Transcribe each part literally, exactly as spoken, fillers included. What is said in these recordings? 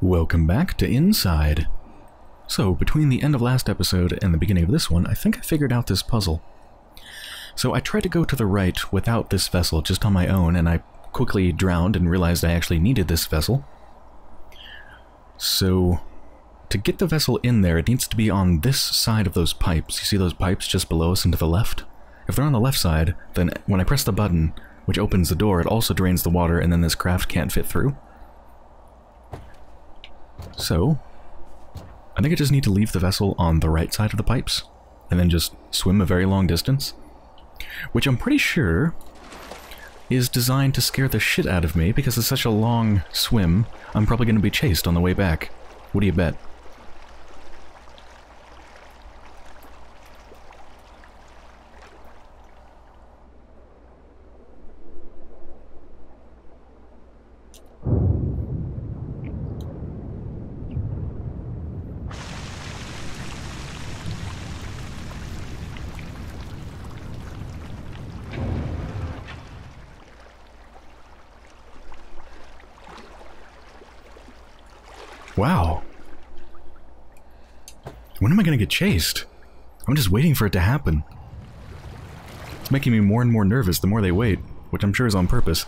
Welcome back to Inside. So, between the end of last episode and the beginning of this one, I think I figured out this puzzle. So I tried to go to the right without this vessel, just on my own, and I quickly drowned and realized I actually needed this vessel. So, to get the vessel in there, it needs to be on this side of those pipes. You see those pipes just below us and to the left? If they're on the left side, then when I press the button, which opens the door, it also drains the water, and then this craft can't fit through. So, I think I just need to leave the vessel on the right side of the pipes, and then just swim a very long distance, which I'm pretty sure is designed to scare the shit out of me, because it's such a long swim, I'm probably going to be chased on the way back. What do you bet? Wow. When am I going to get chased? I'm just waiting for it to happen. It's making me more and more nervous the more they wait, which I'm sure is on purpose.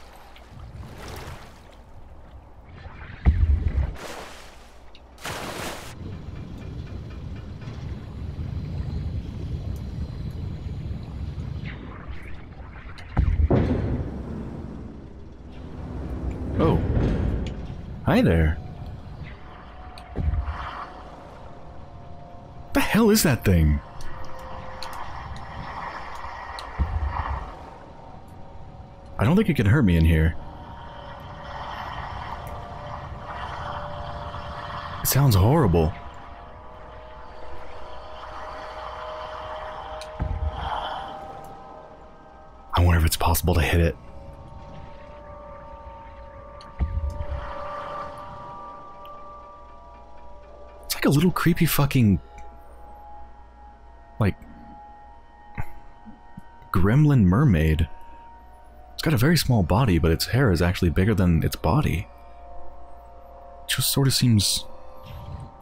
Oh. Hi there. What the hell is that thing? I don't think it can hurt me in here. It sounds horrible. I wonder if it's possible to hit it. It's like a little creepy fucking... like, gremlin mermaid. It's got a very small body, but its hair is actually bigger than its body. It just sort of seems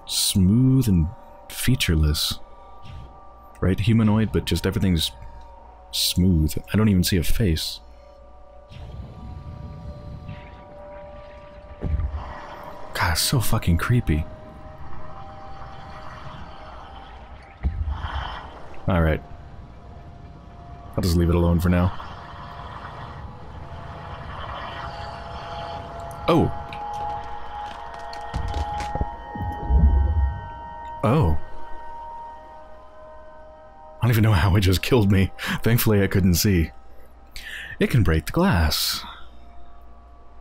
smooth and featureless. Right? Humanoid, but just everything's smooth. I don't even see a face. God, it's so fucking creepy. Alright. I'll just leave it alone for now. Oh! Oh. I don't even know how it just killed me. Thankfully I couldn't see. It can break the glass.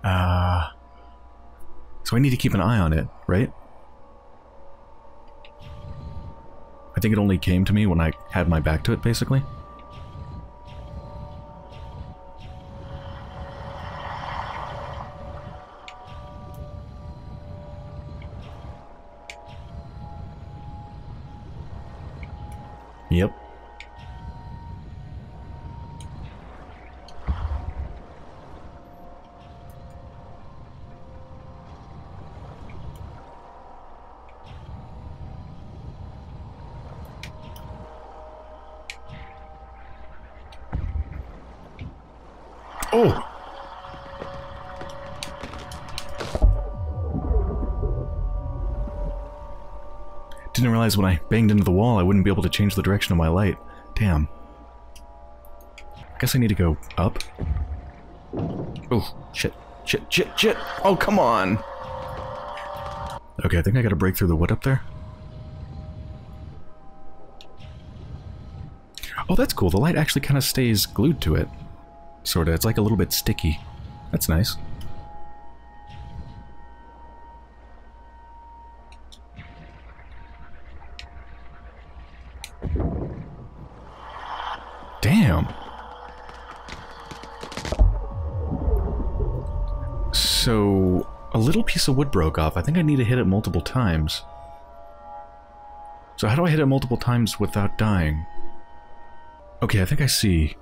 Uh... So I need to keep an eye on it, right? I think it only came to me when I had my back to it, basically. Yep. Oh! Didn't realize when I banged into the wall I wouldn't be able to change the direction of my light. Damn. I guess I need to go up. Oh, shit, shit, shit, shit! Oh, come on! Okay, I think I gotta break through the wood up there. Oh, that's cool. The light actually kind of stays glued to it. Sorta, it's like a little bit sticky. That's nice. Damn! So, a little piece of wood broke off. I think I need to hit it multiple times. So how do I hit it multiple times without dying? Okay, I think I see.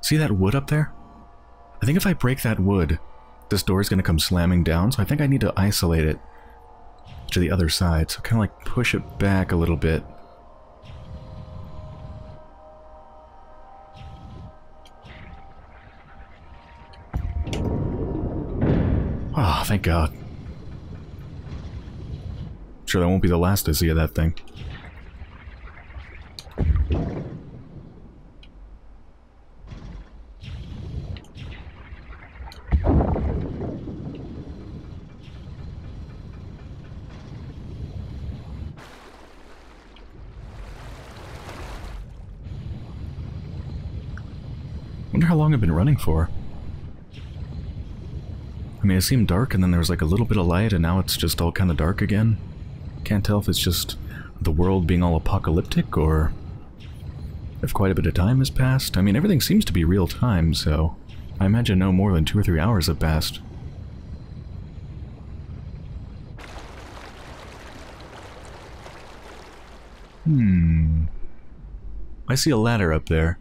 See that wood up there? I think if I break that wood, this door is going to come slamming down, so I think I need to isolate it to the other side. So kind of like push it back a little bit. Oh, thank God. I'm sure that won't be the last I see of that thing. Wonder how long I've been running for. I mean, it seemed dark and then there was like a little bit of light and now it's just all kind of dark again. Can't tell if it's just the world being all apocalyptic or if quite a bit of time has passed. I mean, everything seems to be real time, so I imagine no more than two or three hours have passed. Hmm. I see a ladder up there.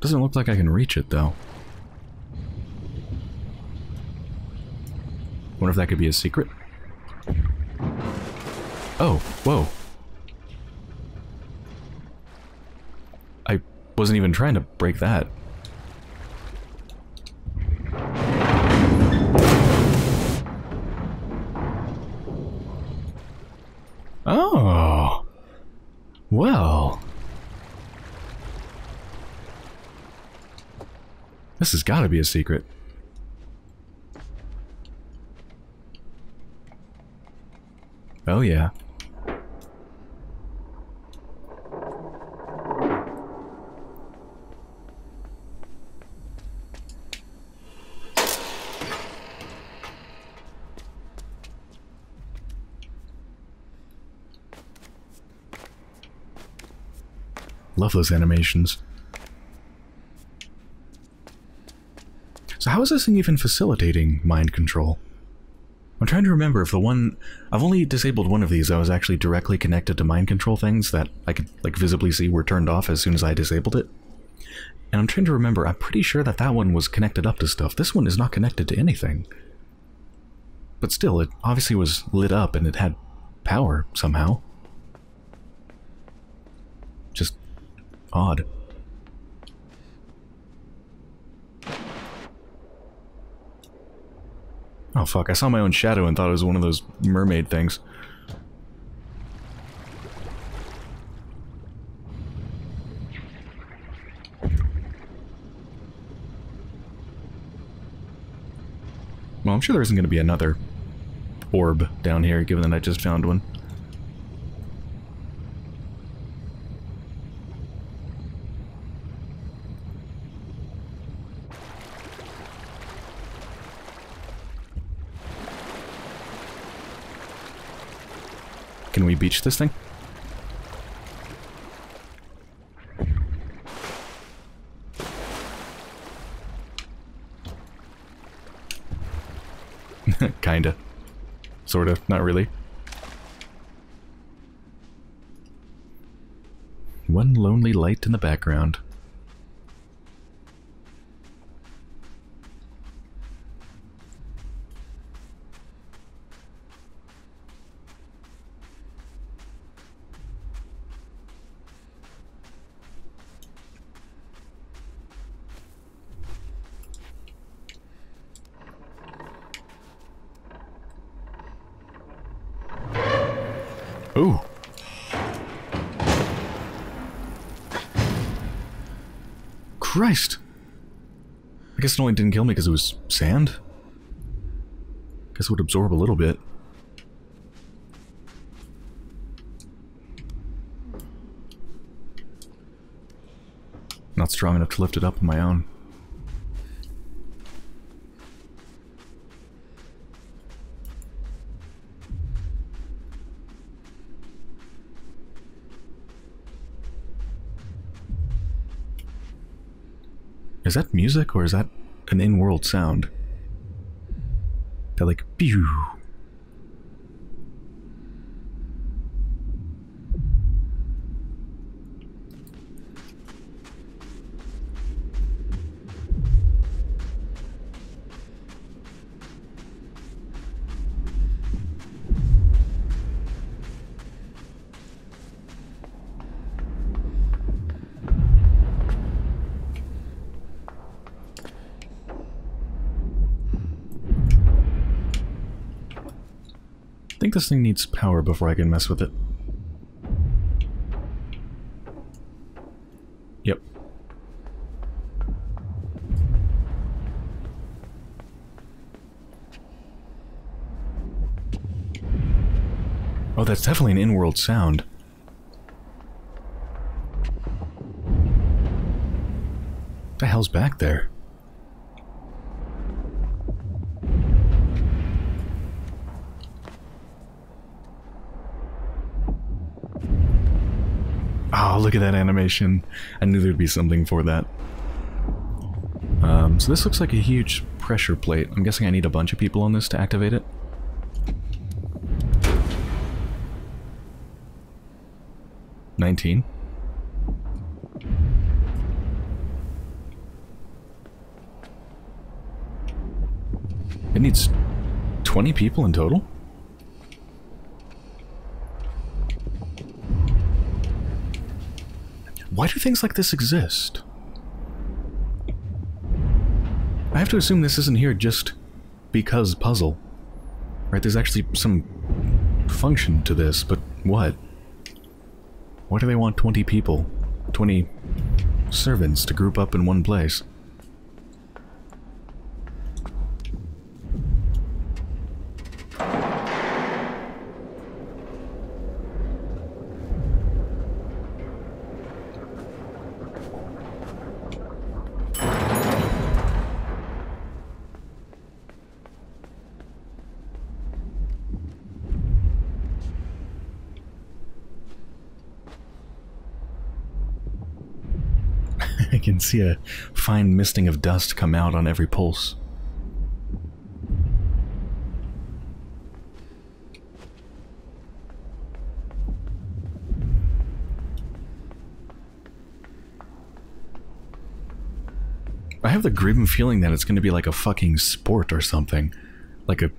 Doesn't look like I can reach it, though. Wonder if that could be a secret? Oh, whoa. I wasn't even trying to break that. Oh. Well. This has got to be a secret. Oh yeah. Love those animations. So how is this thing even facilitating mind control? I'm trying to remember if the one... I've only disabled one of these that was actually directly connected to mind control things that I could like visibly see were turned off as soon as I disabled it. And I'm trying to remember, I'm pretty sure that that one was connected up to stuff. This one is not connected to anything. But still, it obviously was lit up and it had power somehow. Just odd. Oh fuck, I saw my own shadow and thought it was one of those mermaid things. Well, I'm sure there isn't going to be another orb down here, given that I just found one. Can we beach this thing? Kinda. Sorta. Not really. One lonely light in the background. Ooh. Christ! I guess it only didn't kill me because it was sand? Guess it would absorb a little bit. Not strong enough to lift it up on my own. Is that music, or is that an in-world sound? They're like, pew. I think this thing needs power before I can mess with it. Yep. Oh, that's definitely an in-world sound. What the hell's back there? Oh, look at that animation. I knew there'd be something for that. Um, so this looks like a huge pressure plate. I'm guessing I need a bunch of people on this to activate it. nineteen. It needs twenty people in total? Why do things like this exist? I have to assume this isn't here just because puzzle. Right, there's actually some function to this, but what? Why do they want twenty people, twenty servants to group up in one place? I can see a fine misting of dust come out on every pulse. I have the grim feeling that it's going to be like a fucking sport or something. Like a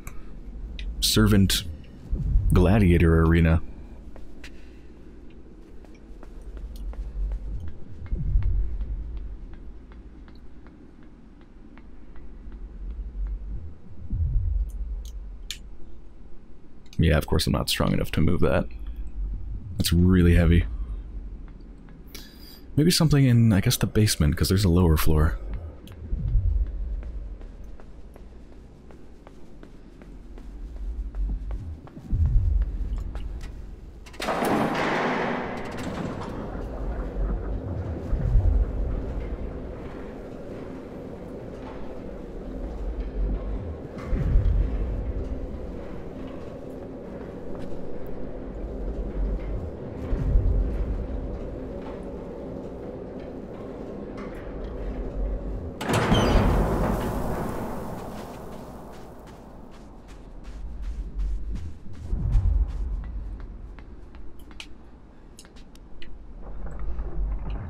servant gladiator arena. Yeah, of course I'm not strong enough to move that. That's really heavy. Maybe something in, I guess, the basement, because there's a lower floor.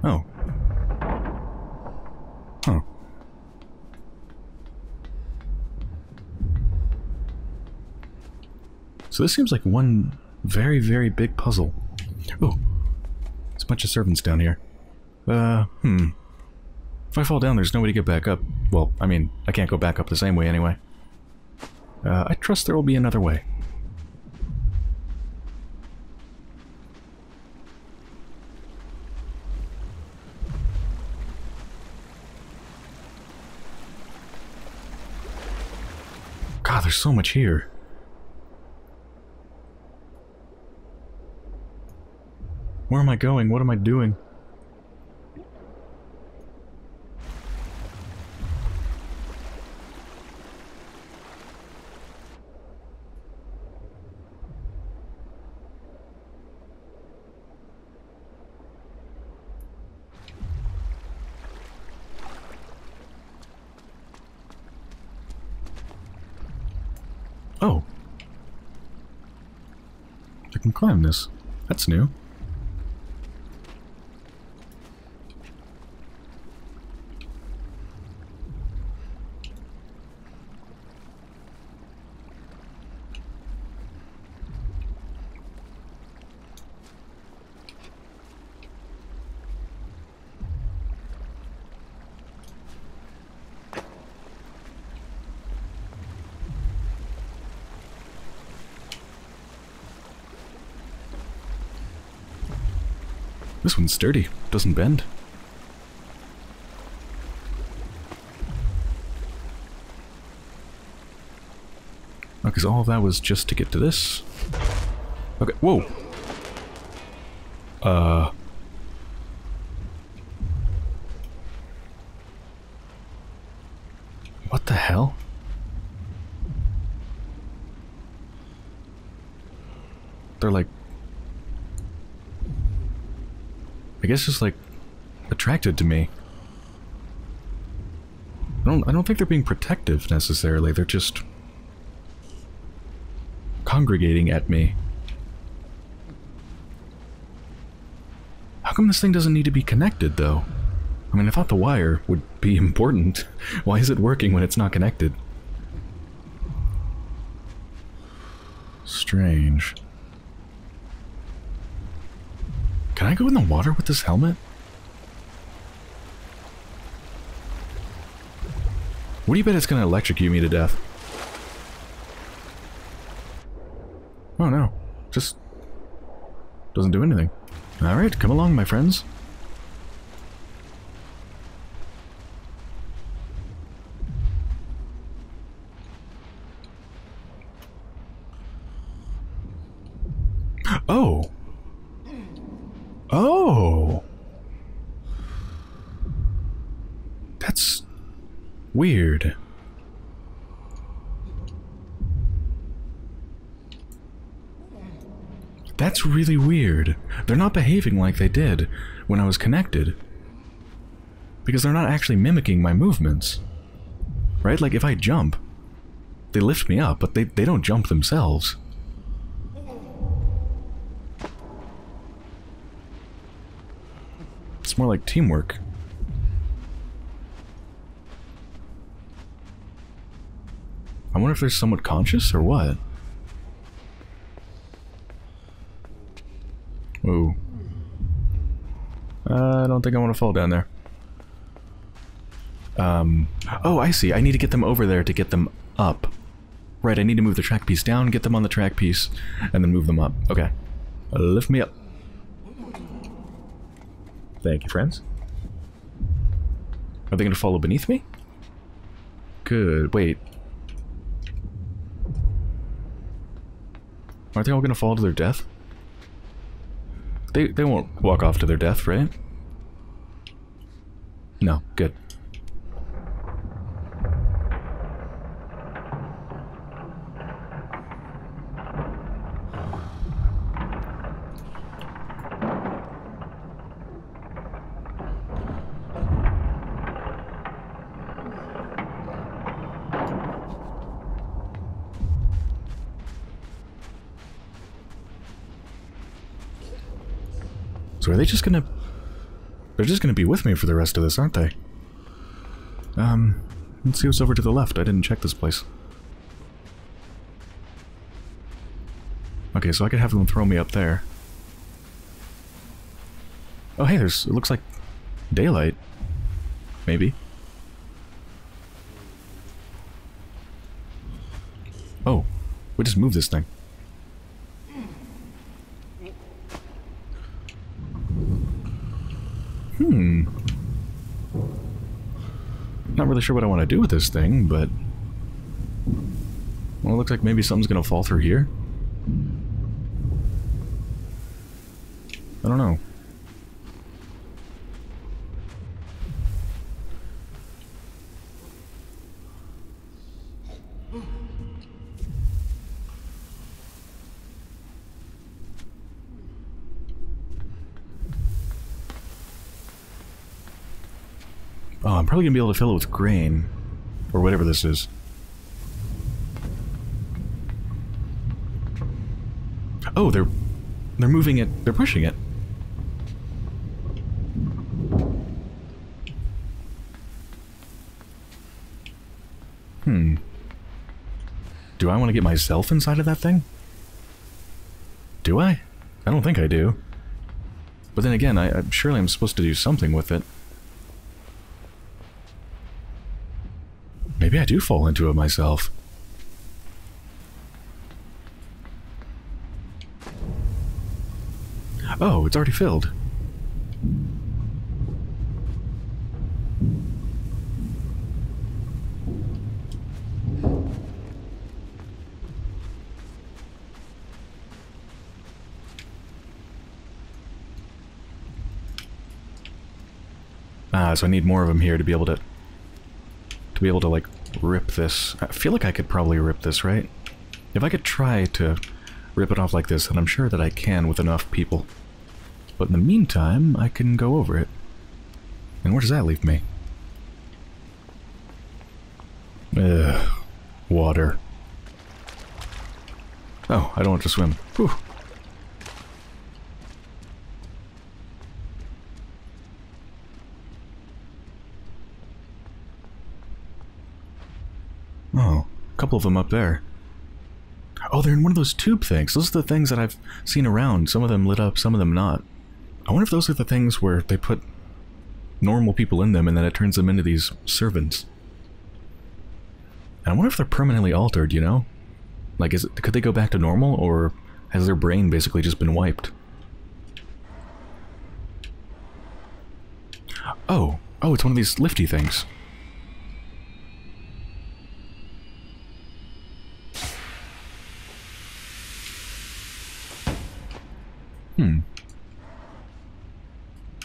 Oh. Huh. So this seems like one very, very big puzzle. Oh. There's a bunch of servants down here. Uh, hmm. If I fall down, there's no way to get back up. Well, I mean, I can't go back up the same way anyway. Uh, I trust there will be another way. God, there's so much here. Where am I going? What am I doing? Oh. I can climb this. That's new. This one's sturdy, doesn't bend. Because all that was just to get to this. Okay, whoa! Uh... What the hell? They're like... I guess just like... attracted to me. I don't, I don't think they're being protective necessarily, they're just... congregating at me. How come this thing doesn't need to be connected, though? I mean, I thought the wire would be important. Why is it working when it's not connected? Strange. Can I go in the water with this helmet? What do you bet it's gonna electrocute me to death? Oh no, just doesn't do anything. Alright, come along, my friends. Oh! Oh! That's weird. That's really weird. They're not behaving like they did when I was connected. Because they're not actually mimicking my movements. Right? Like if I jump, they lift me up, but they, they don't jump themselves. It's more like teamwork. I wonder if they're somewhat conscious or what? Ooh. Uh, I don't think I want to fall down there. Um, oh, I see. I need to get them over there to get them up. Right, I need to move the track piece down, get them on the track piece, and then move them up. Okay. Lift me up. Thank you, friends. Are they going to follow beneath me? Good. Wait. Aren't they all going to fall to their death? They, they won't walk off to their death, right? No, good. So are they just gonna... They're just gonna be with me for the rest of this, aren't they? Um, let's see what's over to the left. I didn't check this place. Okay, so I could have them throw me up there. Oh hey, there's... it looks like daylight. Maybe. Oh, we just moved this thing. Hmm. Not really sure what I want to do with this thing, but... well, it looks like maybe something's gonna fall through here. I don't know. Oh, I'm probably gonna be able to fill it with grain, or whatever this is. Oh, they're they're moving it. They're pushing it. Hmm. Do I want to get myself inside of that thing? Do I? I don't think I do. But then again, I, I surely I'm supposed to do something with it. Maybe I do fall into it myself. Oh, it's already filled. Ah, so I need more of them here to be able to... to be able to, like, rip this. I feel like I could probably rip this, right? If I could try to rip it off like this, then I'm sure that I can with enough people. But in the meantime, I can go over it. And where does that leave me? Ugh. Water. Oh, I don't have to swim. Whew. Oh, a couple of them up there. Oh, they're in one of those tube things. Those are the things that I've seen around. Some of them lit up, some of them not. I wonder if those are the things where they put normal people in them and then it turns them into these servants. And I wonder if they're permanently altered, you know? Like, is it, could they go back to normal, or has their brain basically just been wiped? Oh, oh, it's one of these lifty things. Hmm.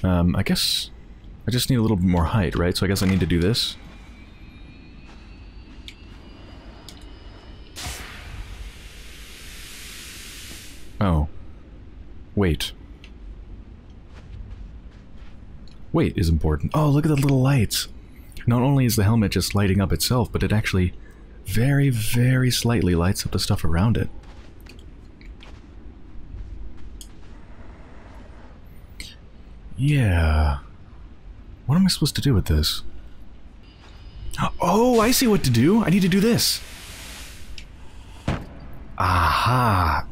Um, I guess I just need a little bit more height, right? So I guess I need to do this. Oh. Wait. Weight is important. Oh, look at the little lights! Not only is the helmet just lighting up itself, but it actually very, very slightly lights up the stuff around it. Yeah. What am I supposed to do with this? Oh, I see what to do! I need to do this! Aha!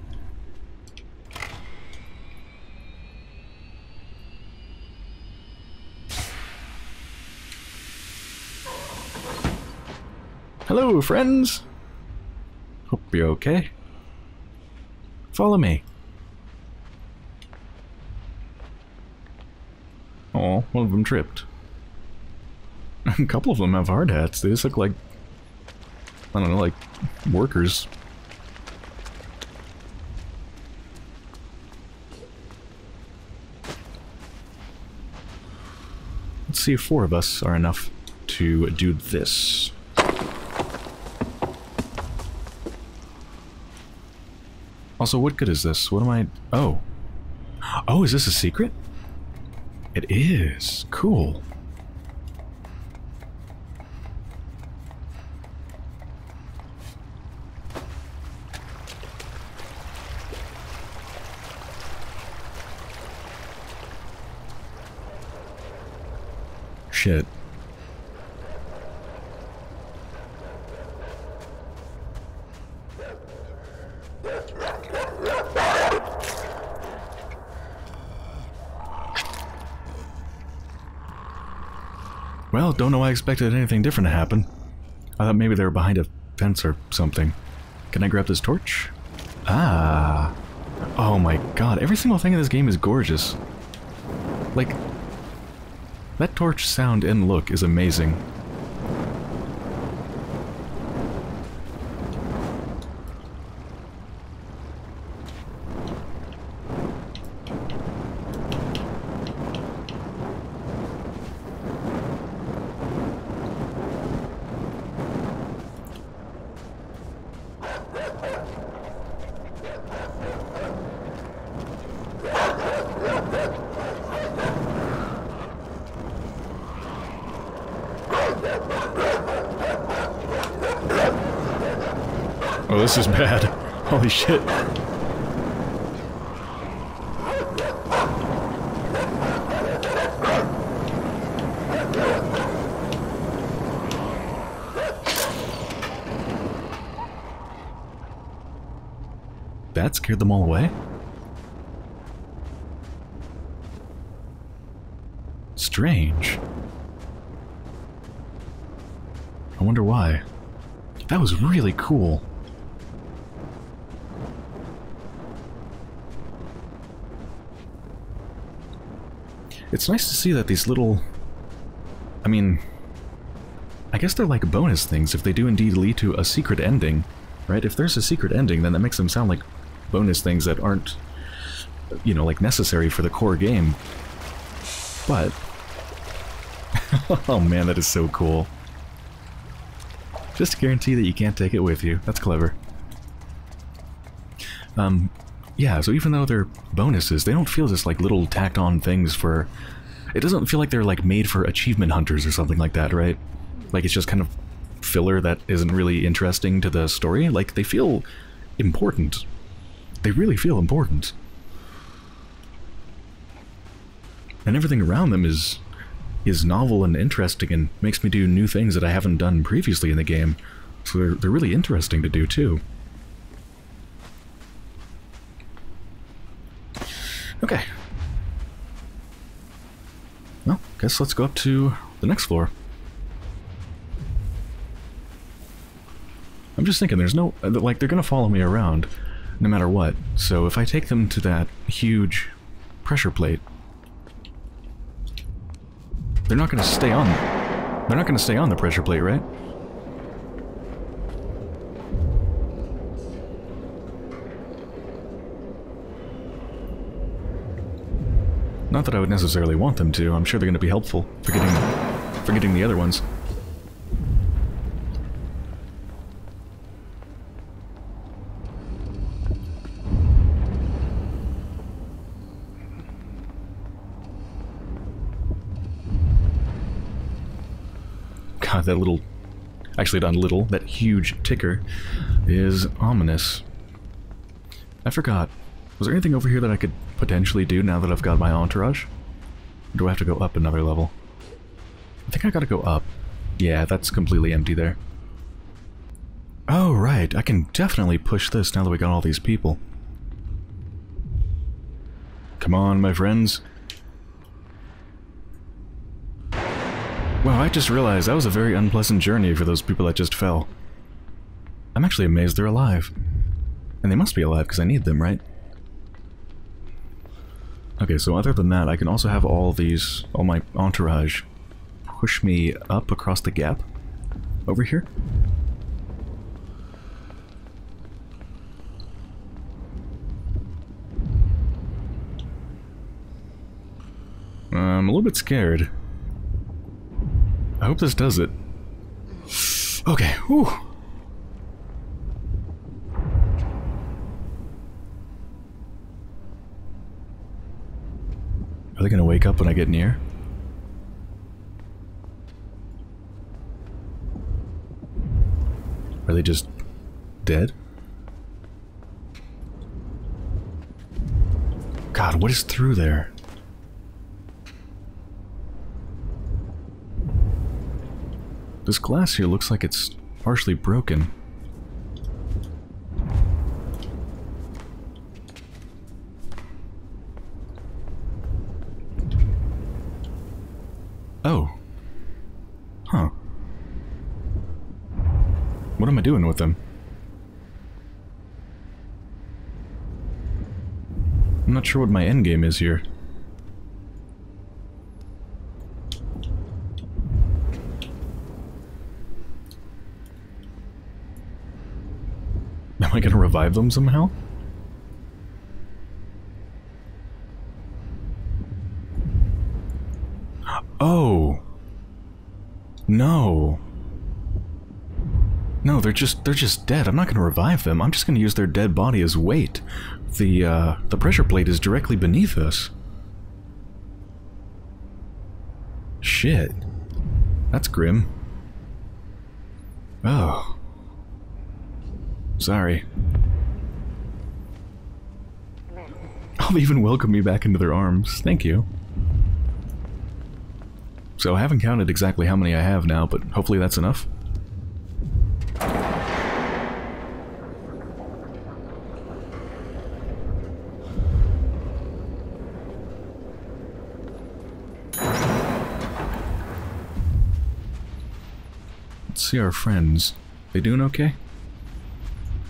Hello, friends! Hope you're okay. Follow me. Oh, one of them tripped. A couple of them have hard hats. They just look like, I don't know, like workers. Let's see if four of us are enough to do this. Also, what good is this? What am I... Oh. Oh, is this a secret? It is. Cool. Shit. Well, don't know why I expected anything different to happen. I thought maybe they were behind a fence or something. Can I grab this torch? Ah. Oh my god, every single thing in this game is gorgeous. Like, that torch sound and look is amazing. Oh, this is bad. Holy shit. That scared them all away? Strange. I wonder why. That was really cool. It's nice to see that these little... I mean... I guess they're like bonus things if they do indeed lead to a secret ending, right? If there's a secret ending, then that makes them sound like bonus things that aren't, you know, like necessary for the core game. But... Oh man, that is so cool. Just to guarantee that you can't take it with you. That's clever. Um, yeah, so even though they're bonuses, they don't feel just like little tacked-on things for... It doesn't feel like they're like made for achievement hunters or something like that, right? Like it's just kind of filler that isn't really interesting to the story. Like, they feel important. They really feel important. And everything around them is is novel and interesting and makes me do new things that I haven't done previously in the game. So they're, they're really interesting to do, too. Okay. Well, guess let's go up to the next floor. I'm just thinking, there's no... Like, they're gonna follow me around no matter what. So if I take them to that huge pressure plate... They're not gonna stay on... They're not gonna stay on the pressure plate, right? Not that I would necessarily want them to. I'm sure they're gonna be helpful for getting, for getting the other ones. God, that little... Actually, not little. That huge ticker is ominous. I forgot. Was there anything over here that I could potentially do now that I've got my entourage? Or do I have to go up another level? I think I gotta go up. Yeah, that's completely empty there. Oh, right. I can definitely push this now that we got all these people. Come on, my friends. Wow, I just realized that was a very unpleasant journey for those people that just fell. I'm actually amazed they're alive. And they must be alive because I need them, right? Okay, so other than that, I can also have all these, all my entourage push me up across the gap over here. I'm a little bit scared. I hope this does it. Okay, whew. Are they gonna wake up when I get near? Are they just dead? God, what is through there? This glass here looks like it's partially broken. Oh. Huh. What am I doing with them? I'm not sure what my end game is here. Am I gonna revive them somehow? Oh. No. No, they're just they're just dead. I'm not going to revive them. I'm just going to use their dead body as weight. The uh the pressure plate is directly beneath us. Shit. That's grim. Oh. Sorry. Oh, they even welcomed me back into their arms. Thank you. So I haven't counted exactly how many I have now, but hopefully that's enough. Let's see our friends. They doing okay?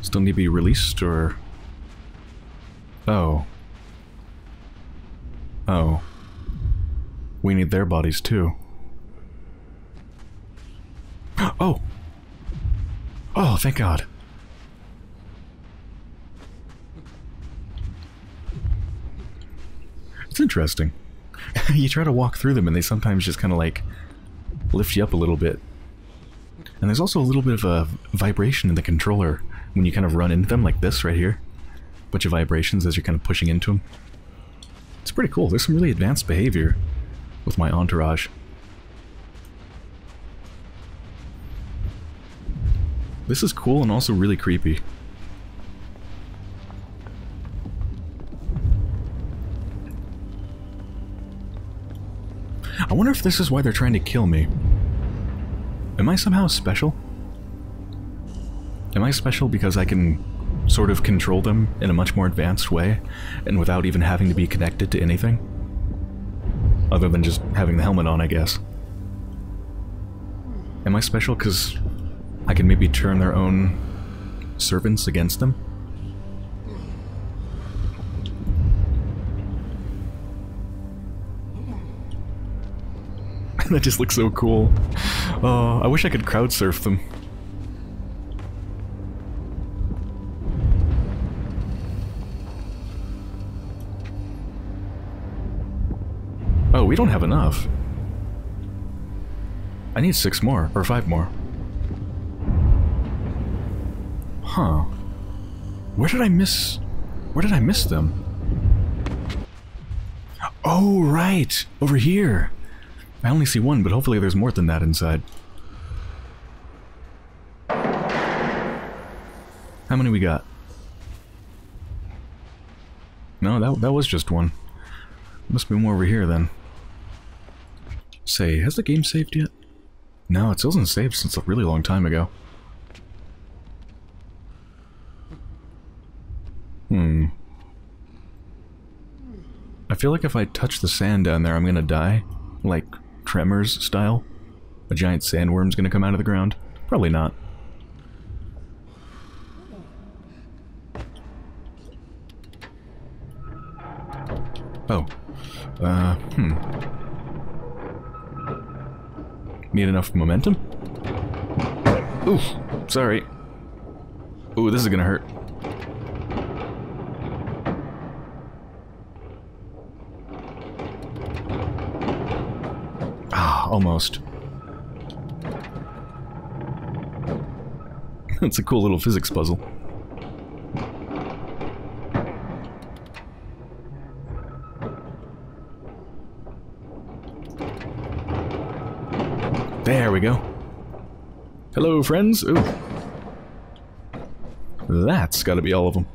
Still need to be released, or... Oh. Oh. We need their bodies, too. Oh! Oh, thank God. It's interesting. You try to walk through them and they sometimes just kind of like lift you up a little bit. And there's also a little bit of a vibration in the controller when you kind of run into them, like this right here. Bunch of vibrations as you're kind of pushing into them. It's pretty cool. There's some really advanced behavior with my entourage. This is cool and also really creepy. I wonder if this is why they're trying to kill me. Am I somehow special? Am I special because I can sort of control them in a much more advanced way and without even having to be connected to anything? Other than just having the helmet on, I guess. Am I special because I can maybe turn their own servants against them? That just looks so cool. Oh, I wish I could crowd surf them. Oh, we don't have enough. I need six more, or five more. Huh. Where did I miss... Where did I miss them? Oh, right! Over here! I only see one, but hopefully there's more than that inside. How many we got? No, that, that was just one. Must be more over here, then. Say, has the game saved yet? No, it still hasn't saved since a really long time ago. Hmm. I feel like if I touch the sand down there, I'm gonna die. Like... Tremors style? A giant sandworm's gonna come out of the ground? Probably not. Oh. Uh, hmm. Need enough momentum? Oof! Sorry. Ooh, this is gonna hurt. Almost. It's a cool little physics puzzle. There we go. Hello, friends. Ooh. That's gotta be all of them.